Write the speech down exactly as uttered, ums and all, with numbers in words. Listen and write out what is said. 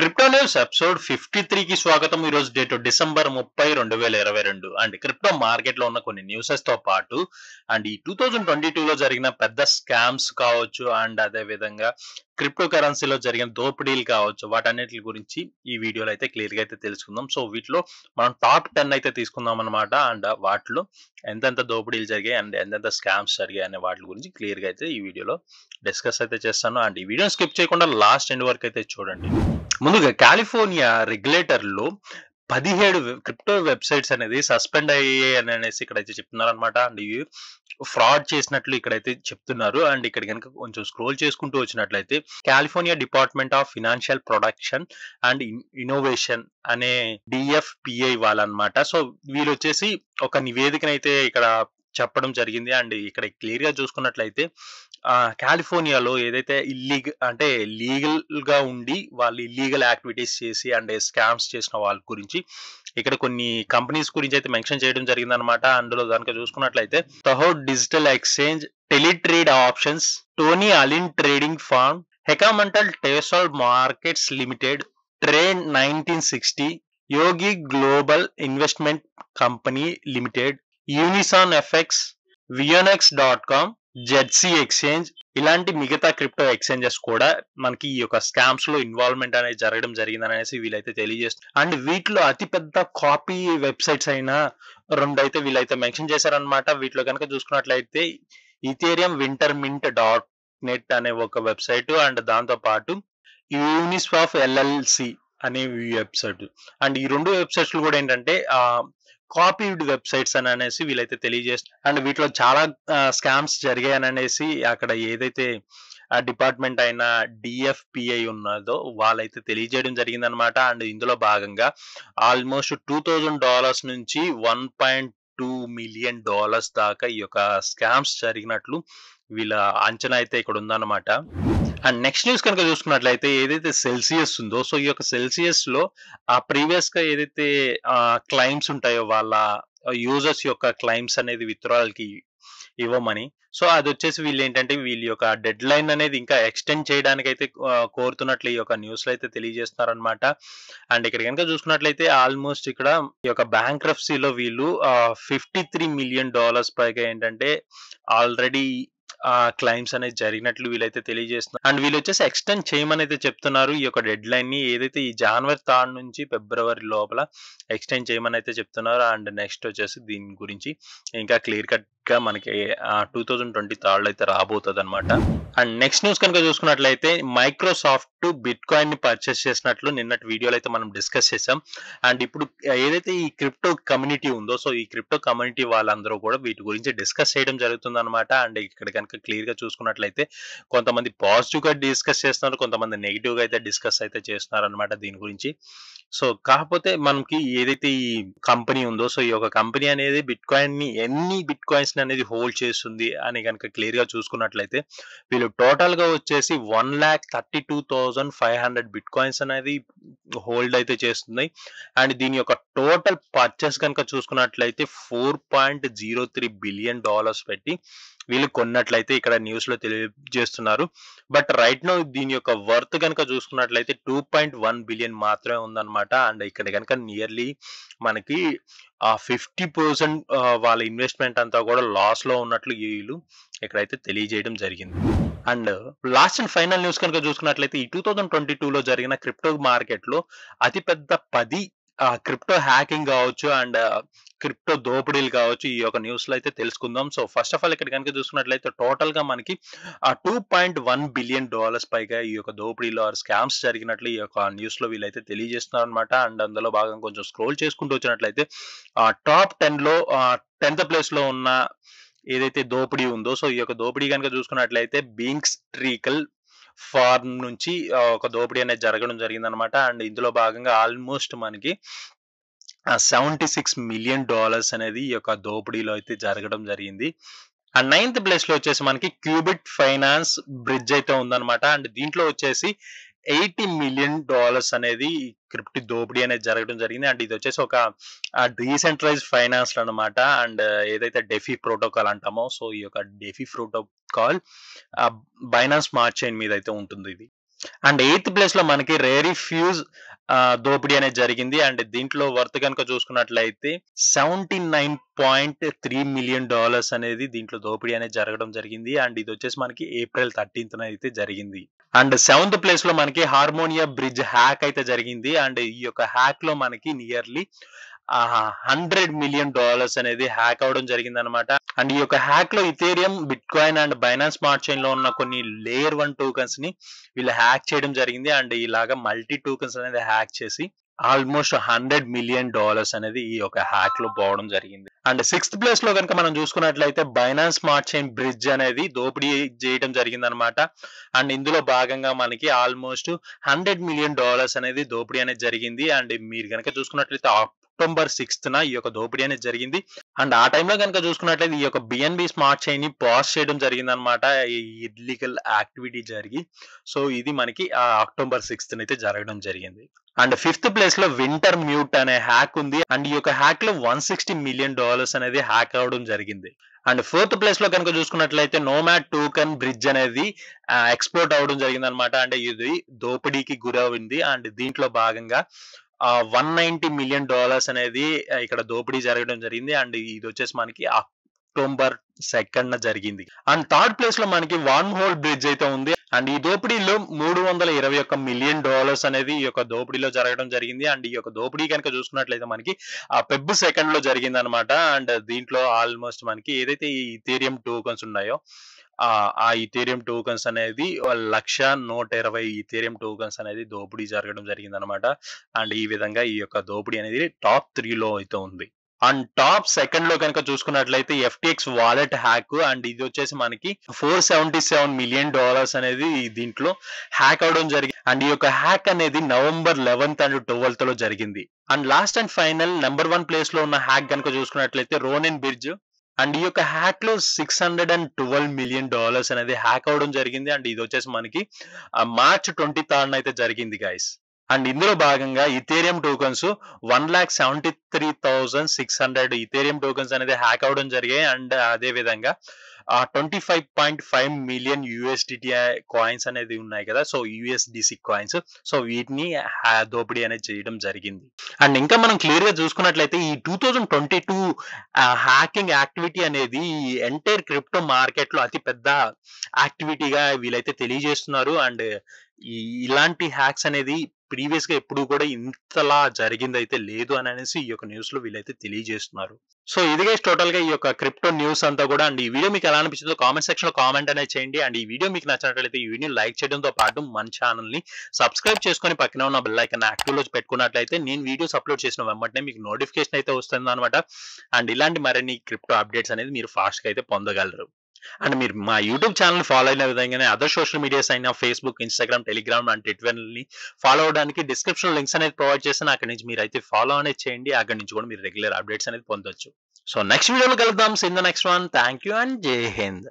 Crypto news episode fifty త్రీకి స్వాగతం. ఈరోజు డేట్ డిసెంబర్ ముప్పై రెండు వేల ఇరవై రెండు అండ్ క్రిప్టో మార్కెట్లో ఉన్న కొన్ని న్యూసెస్ తో పాటు అండ్ ఈ టూ థౌజండ్ ట్వంటీ టూలో జరిగిన పెద్ద స్కామ్స్ కావచ్చు అండ్ అదే విధంగా క్రిప్టో కరెన్సీలో జరిగిన దోపిడీలు కావచ్చు, వాటన్నిటి గురించి ఈ వీడియోలో అయితే క్లియర్గా అయితే తెలుసుకుందాం. సో వీటిలో మనం టాప్ టెన్ అయితే తీసుకుందాం అనమాట. అండ్ వాటిలో ఎంతెంత దోపిడీలు జరిగాయి అండ్ ఎంతెంత స్కామ్స్ జరిగాయి అనే వాటి గురించి క్లియర్గా అయితే ఈ వీడియోలో డిస్కస్ అయితే చేస్తాను. అండ్ ఈ వీడియోని స్కిప్ చేయకుండా లాస్ట్ ఎండ్ వరకు అయితే చూడండి. ముందుగా కాలిఫోర్నియా రెగ్యులేటర్లో పదిహేడు క్రిప్టో వెబ్సైట్స్ అనేది సస్పెండ్ అయ్యాయి అని అనేసి ఇక్కడైతే చెప్తున్నారు అనమాట. అండ్ ఇవి ఫ్రాడ్ చేసినట్లు ఇక్కడైతే చెప్తున్నారు. అండ్ ఇక్కడ కనుక కొంచెం స్క్రోల్ చేసుకుంటూ వచ్చినట్లయితే California department of financial production and innovation అనే డిఎఫ్పిఐ వాళ్ళనమాట. సో వీళ్ళు వచ్చేసి ఒక నివేదికనైతే ఇక్కడ చెప్పడం జరిగింది. అండ్ ఇక్కడ క్లియర్ గా చూసుకున్నట్లయితే కాలిఫోర్నియాలో ఏదైతే ఇల్లీగల్ అంటే లీగల్ గా ఉండి వాళ్ళు ఇల్లీగల్ యాక్టివిటీస్ చేసి అండ్ స్కామ్స్ చేసిన వాళ్ళ గురించి ఇక్కడ కొన్ని కంపెనీస్ గురించి అయితే మెన్షన్ చేయడం జరిగింది అనమాట. అందులో కనుక చూసుకున్నట్లయితే Tahoe digital exchange, Teletrade options, Tony అలిన్ trading form, హెకామంటల్ టేసాల్ markets limited, train nineteen sixty, Yogi global investment company limited, యూనిసాన్ FX, Vionex dot com, ZC exchange, ఇలాంటి మిగతా క్రిప్టో ఎక్స్చేంజెస్ కూడా మనకి ఈ యొక్క స్కామ్స్ లో ఇన్వాల్వ్మెంట్ అనేది జరగడం జరిగిందని అనేసి వీళ్ళైతే తెలియజేస్తారు. అండ్ వీటిలో అతిపెద్ద కాపీ వెబ్సైట్స్ అయినా రెండు అయితే వీళ్ళైతే మెన్షన్ చేశారనమాట. వీటిలో కనుక చూసుకున్నట్లయితే Ethereum winter mint dot net అనే ఒక వెబ్సైట్ అండ్ దాంతో పాటు యూనిస్వాఫ్ ఎల్ఎల్సి అనే వెబ్సైట్. అండ్ ఈ రెండు వెబ్సైట్లు కూడా ఏంటంటే కాపీడ్ వెబ్సైట్స్ అని అనేసి వీళ్ళైతే తెలియజేస్తారు. అండ్ వీటిలో చాలా స్కామ్స్ జరిగాయని అనేసి అక్కడ ఏదైతే ఆ డిపార్ట్మెంట్ అయిన డిఎఫ్పిఐ ఉన్నదో వాళ్ళైతే తెలియజేయడం జరిగింది అనమాట. అండ్ ఇందులో భాగంగా ఆల్మోస్ట్ టూ థౌజండ్ డాలర్స్ నుంచి one point two million dollars దాకా ఈ యొక్క స్కామ్స్ జరిగినట్లు వీళ్ళ అంచనా అయితే ఇక్కడ ఉందన్నమాట. అండ్ నెక్స్ట్ న్యూస్ కనుక చూసుకున్నట్లయితే ఏదైతే సెల్సియస్ ఉందో, సో ఈ యొక్క సెల్సియస్ లో ఆ ప్రీవియస్ గా ఏదైతే క్లైమ్స్ ఉంటాయో వాళ్ళ యూజర్స్ యొక్క క్లైమ్స్ అనేది విత్డ్రాల్కి ఇవ్వమని, సో అది వచ్చేసి వీళ్ళు ఏంటంటే వీళ్ళ యొక్క డెడ్ లైన్ అనేది ఇంకా ఎక్స్టెండ్ చేయడానికి అయితే కోరుతున్నట్లు ఈ యొక్క న్యూస్ లో అయితే తెలియజేస్తున్నారు అనమాట. అండ్ ఇక్కడ కనుక చూసుకున్నట్లయితే ఆల్మోస్ట్ ఇక్కడ ఈ యొక్క బ్యాంక్రప్సీలో వీళ్ళు ఫిఫ్టీ త్రీ మిలియన్ డాలర్స్ పైగా ఏంటంటే ఆల్రెడీ ఆ క్లైమ్స్ అనేది జరిగినట్లు వీళ్ళైతే తెలియజేస్తున్నారు. అండ్ వీళ్ళు వచ్చేసి ఎక్స్టెండ్ చేయమని అయితే చెప్తున్నారు ఈ యొక్క డెడ్ లైన్ ని, ఏదైతే ఈ జనవరి థర్డ్ నుంచి ఫిబ్రవరి లోపల ఎక్స్టెండ్ చేయమని అయితే చెప్తున్నారు. అండ్ నెక్స్ట్ వచ్చేసి దీని గురించి ఇంకా క్లియర్ కట్ గా మనకి టూ థౌజండ్ ట్వంటీ థర్డ్ అయితే రాబోతుంది అనమాట. అండ్ నెక్స్ట్ న్యూస్ కనుక చూసుకున్నట్లయితే మైక్రోసాఫ్ట్ బిట్ కాయిన్ ని పర్చేస్ చేసినట్లు నిన్నటి వీడియోలో అయితే మనం డిస్కస్ చేసాం. అండ్ ఇప్పుడు ఏదైతే ఈ క్రిప్టో కమ్యూనిటీ ఉందో, సో ఈ క్రిప్టో కమ్యూనిటీ వాళ్ళందరూ కూడా వీటి గురించి డిస్కస్ చేయడం జరుగుతుంది అనమాట. అండ్ ఇక్కడ కనుక క్లియర్ గా చూసుకున్నట్లయితే కొంతమంది పాజిటివ్ గా డిస్కస్ చేస్తున్నారు, కొంతమంది నెగిటివ్ గా అయితే డిస్కస్ అయితే చేస్తున్నారు అనమాట దీని గురించి. సో కాకపోతే మనకి ఏదైతే ఈ కంపెనీ ఉందో, సో ఈ యొక్క కంపెనీ అనేది బిట్ కాయిన్ ని ఎన్ని బిట్ కాయిన్స్ అనేది హోల్డ్ చేస్తుంది అని కనుక క్లియర్ గా చూసుకున్నట్లయితే వీళ్ళు టోటల్ గా వచ్చేసి one lakh thirty two thousand five hundred bitcoins అనేది హోల్డ్ అయితే చేస్తున్నాయి. అండ్ దీని యొక్క టోటల్ పర్చేస్ కనుక చూసుకున్నట్లయితే four point zero three billion dollars పెట్టి వీళ్ళు కొన్నట్లయితే ఇక్కడ న్యూస్ లో తెలియజేస్తున్నారు. బట్ రైట్ నౌ దీని యొక్క వర్త్ కనుక చూసుకున్నట్లయితే టూ పాయింట్ వన్ బిలియన్ మాత్రమే ఉందన్నమాట. అండ్ ఇక్కడ కనుక నియర్లీ మనకి ఆ ఫిఫ్టీ పర్సెంట్ వాళ్ళ ఇన్వెస్ట్మెంట్ అంతా కూడా లాస్ లో ఉన్నట్లు వీళ్ళు ఇక్కడైతే తెలియజేయడం జరిగింది. And last and final news కనుక చూసుకున్నట్లయితే ఈ టూ థౌజండ్ ట్వంటీ టూ లో జరిగిన క్రిప్టో మార్కెట్ లో అతిపెద్ద పది క్రిప్టో హ్యాకింగ్ కావచ్చు అండ్ క్రిప్టో దోపిడీలు కావచ్చు ఈ యొక్క న్యూస్ లో అయితే తెలుసుకుందాం. సో ఫస్ట్ ఆఫ్ ఆల్ ఇక్కడ కనుక చూసుకున్నట్లయితే టోటల్ గా మనకి ఆ two point one billion dollars పైగా ఈ యొక్క దోపిడీలో స్కామ్స్ జరిగినట్లు ఈ యొక్క న్యూస్ లో వీళ్ళైతే తెలియజేస్తున్నారు అనమాట. అండ్ అందులో భాగంగా కొంచెం స్క్రోల్ చేసుకుంటూ వచ్చినట్లయితే ఆ టాప్ టెన్ లో టెన్త్ ప్లేస్ లో ఉన్న ఏదైతే దోపిడీ ఉందో, సో ఈ యొక్క దోపిడీ కనుక చూసుకున్నట్లయితే బీంక్స్ ట్రీకల్ ఫార్మ్ నుంచి ఒక దోపిడీ అనేది జరగడం జరిగింది అనమాట. అండ్ ఇందులో భాగంగా ఆల్మోస్ట్ మనకి సెవెంటీ సిక్స్ మిలియన్ డాలర్స్ అనేది ఈ యొక్క దోపిడీలో అయితే జరగడం జరిగింది. అండ్ నైన్త్ ప్లేస్ లో వచ్చేసి మనకి క్యూబిట్ ఫైనాన్స్ బ్రిడ్జ్ అయితే ఉందన్నమాట. అండ్ దీంట్లో వచ్చేసి ఎయిటీ మిలియన్ డాలర్స్ అనేది క్రిప్టో దోపిడీ అనేది జరగడం జరిగింది. అండ్ ఇది వచ్చేసి ఒక డీసెంట్రలైజ్ ఫైనాన్స్ అనమాట. అండ్ ఏదైతే డెఫీ ప్రోటోకాల్ అంటామో, సో ఈ యొక్క DeFi protocol Binance smart chain మీద అయితే ఉంటుంది ఇది. అండ్ ఎయిత్ ప్లేస్ లో మనకి రేరీ ఫ్యూజ్ దోపిడీ అనేది జరిగింది. అండ్ దీంట్లో వర్త్ కనుక చూసుకున్నట్లయితే seventy nine point three million dollars అనేది దీంట్లో దోపిడీ అనేది జరగడం జరిగింది. అండ్ ఇది వచ్చేసి మనకి ఏప్రిల్ థర్టీన్త్ అయితే జరిగింది. అండ్ సెవెంత్ ప్లేస్ లో మనకి హార్మోనియా బ్రిడ్జ్ హ్యాక్ అయితే జరిగింది. అండ్ ఈ యొక్క హ్యాక్ లో మనకి నియర్లీ హండ్రెడ్ మిలియన్ డాలర్స్ అనేది హ్యాక్ అవడం జరిగింది అనమాట. అండ్ ఈ యొక్క హ్యాక్ లో Ethereum, bitcoin and Binance smart chain లో ఉన్న కొన్ని లేయర్ వన్ టోకన్స్ ని వీళ్ళు హ్యాక్ చేయడం జరిగింది. అండ్ ఇలాగా మల్టీ టోకన్స్ అనేది హ్యాక్ చేసి ఆల్మోస్ట్ హండ్రెడ్ మిలియన్ డాలర్స్ అనేది ఈ యొక్క హ్యాక్ లో పోవడం జరిగింది. అండ్ సిక్స్త్ ప్లేస్ లో కనుక మనం చూసుకున్నట్లయితే బైనాన్స్ స్మార్ట్ చైన్ బ్రిడ్జ్ అనేది దోపిడీ చేయడం జరిగింది అనమాట. అండ్ ఇందులో భాగంగా మనకి ఆల్మోస్ట్ హండ్రెడ్ మిలియన్ డాలర్స్ అనేది దోపిడీ అనేది జరిగింది. అండ్ మీరు కనుక చూసుకున్నట్లయితే అక్టోబర్ సిక్స్త్ న ఈ యొక్క దోపిడీ అనేది జరిగింది. అండ్ ఆ టైంలో కనుక చూసుకున్నట్లయితే ఈ యొక్క బిఎన్బి స్మార్ట్ చైన్ ని పాజ్ చేయడం జరిగింది అనమాట, ఈ ఇల్లీగల్ యాక్టివిటీ జరిగి. సో ఇది మనకి అక్టోబర్ సిక్స్త్ అయితే జరగడం జరిగింది. అండ్ ఫిఫ్త్ ప్లేస్ లో వింటర్ మ్యూట్ అనే హ్యాక్ ఉంది. అండ్ ఈ యొక్క హ్యాక్ లో వన్ సిక్స్టీ మిలియన్ డాలర్స్ అనేది హ్యాక్ అవడం జరిగింది. అండ్ ఫోర్త్ ప్లేస్ లో కనుక చూసుకున్నట్లయితే నోమాడ్ టోకన్ బ్రిడ్జ్ అనేది ఎక్స్పోర్ట్ అవడం జరిగింది అనమాట. అంటే ఇది దోపిడీకి గురవుంది. అండ్ దీంట్లో భాగంగా వన్ నైన్టీ మిలియన్ డాలర్స్ అనేది ఇక్కడ దోపిడీ జరగడం జరిగింది. అండ్ ఇది వచ్చేసి మనకి అక్టోబర్ సెకండ్ జరిగింది. అండ్ థర్డ్ ప్లేస్ లో మనకి వన్ హోల్ బ్రిడ్జ్ అయితే ఉంది. అండ్ ఈ దోపిడీలో మూడు వందల ఇరవై ఒక్క మిలియన్ డాలర్స్ అనేది ఈ యొక్క దోపిడీలో జరగడం జరిగింది. అండ్ ఈ యొక్క దోపిడీ కనుక చూసుకున్నట్లయితే మనకి ఆ ఫిబ్రవరి సెకండ్ లో జరిగింది అనమాట. అండ్ దీంట్లో ఆల్మోస్ట్ మనకి ఏదైతే ఈ ఈథేరియం టోకన్స్ ఉన్నాయో ఆ ఈథేరియం టోకన్స్ అనేది లక్ష నూట ఇరవై ఈథేరియం టోకన్స్ అనేది దోపిడీ జరగడం జరిగింది అనమాట. అండ్ ఈ విధంగా ఈ యొక్క దోపిడీ అనేది టాప్ త్రీలో అయితే ఉంది. అండ్ టాప్ సెకండ్ లో కనుక చూసుకున్నట్లయితే ఎఫ్టిఎక్స్ వాలెట్ హ్యాక్. అండ్ ఇది వచ్చేసి మనకి four seventy seven million dollars అనేది దీంట్లో హ్యాక్ అవడం జరిగింది. అండ్ ఈ యొక్క హ్యాక్ అనేది నవంబర్ లెవెన్త్ అండ్ ట్వెల్త్ లో జరిగింది. And last and final number one place లో ఉన్న హ్యాక్ కనుక చూసుకున్నట్లయితే రోనిన్ బ్రిడ్జ్. అండ్ ఈ యొక్క హ్యాక్ లో six hundred and twelve million dollars అనేది హ్యాక్ అవడం జరిగింది. అండ్ ఇది వచ్చేసి మనకి మార్చ్ ట్వంటీ థర్డ్ అయితే జరిగింది గైస్. అండ్ ఇందులో భాగంగా Ethereum tokens one lakh seventy three thousand six hundred Ethereum tokens అనేది హ్యాక్ అవడం జరిగాయి. అండ్ అదే విధంగా twenty five point five million USDT coins అనేది ఉన్నాయి కదా, సో యూఎస్డిసి కాయిన్స్, సో వీటిని దోపిడీ అనేది చేయడం జరిగింది. అండ్ ఇంకా మనం క్లియర్ గా చూసుకున్నట్లయితే ఈ two thousand twenty two hacking activity అనేది ఈ ఎంటైర్ క్రిప్టో మార్కెట్ లో అతి పెద్ద యాక్టివిటీగా వీళ్ళైతే తెలియజేస్తున్నారు. అండ్ ఈ ఇలాంటి హ్యాక్స్ అనేది ప్రీవియస్ గా ఎప్పుడు కూడా ఇంతలా జరిగిందైతే లేదు అని అనేసి ఈ యొక్క న్యూస్ లో వీళ్ళైతే తెలియజేస్తున్నారు. సో ఇదిగే టోటల్ గా ఈ యొక్క క్రిప్టో న్యూస్ అంతా కూడా. అండ్ ఈ వీడియో మీకు ఎలా అనిపించిందో కామెంట్ సెక్షన్ లో కామెంట్ అనేది చేయండి. అండ్ ఈ వీడియో మీకు నచ్చినట్లయితే ఈ వీడియో లైక్ చేయడంతో పాటు మన ఛానల్ ని సబ్స్క్రైబ్ చేసుకుని పక్కన ఉన్న బెల్ ఐకాన్ యాక్టివ్ లో పెట్టుకున్నట్లయితే నేను వీడియోస్ అప్లోడ్ చేసిన వెంటనే మీకు నోటిఫికేషన్ అయితే వస్తుంది అనమాట. అండ్ ఇలాంటి మరిన్ని క్రిప్టో అప్డేట్స్ అనేది మీరు ఫాస్ట్ గా అయితే పొందగలరు. అండ్ మీరు మా యూట్యూబ్ ఛానల్ ఫాలో అయిన విధంగానే అదర్ సోషల్ మీడియాస్ అయినా Facebook, Instagram, Telegram and Twitter ని ఫాలో అవడానికి డిస్క్రిప్షన్ లింక్స్ అనేది ప్రొవైడ్ చేస్తాను. అక్కడి నుంచి మీరు అయితే ఫాలో అనేది చేయండి. అక్కడి నుంచి కూడా మీరు రెగ్యులర్ అప్డేట్స్ అనేది పొందొచ్చు. సో నెక్స్ట్ వీడియోలో కలుద్దాం. In the next one. Thank you and జై హింద్.